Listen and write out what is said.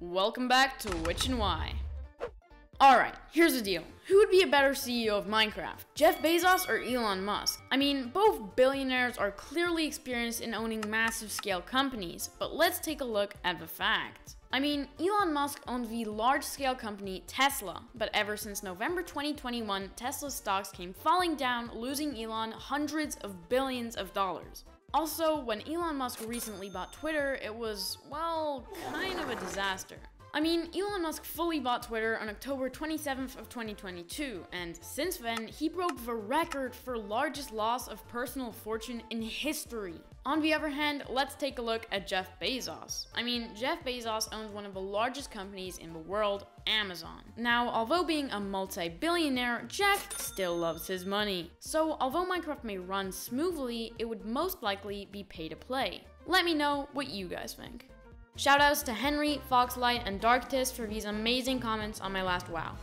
Welcome back to Which and Why. Alright, here's the deal. Who would be a better CEO of Minecraft, Jeff Bezos or Elon Musk? I mean, both billionaires are clearly experienced in owning massive scale companies, but let's take a look at the facts. I mean, Elon Musk owned the large-scale company Tesla, but ever since November 2021, Tesla's stocks came falling down, losing Elon hundreds of billions of dollars. Also, when Elon Musk recently bought Twitter, it was, well, kind of a disaster. I mean, Elon Musk fully bought Twitter on October 27th of 2022, and since then, he broke the record for largest loss of personal fortune in history. On the other hand, let's take a look at Jeff Bezos. I mean, Jeff Bezos owns one of the largest companies in the world, Amazon. Now, although being a multi-billionaire, Jeff still loves his money. So, although Minecraft may run smoothly, it would most likely be pay to play. Let me know what you guys think. Shoutouts to Henry, Foxlight, and Darktiss for these amazing comments on my last WoW.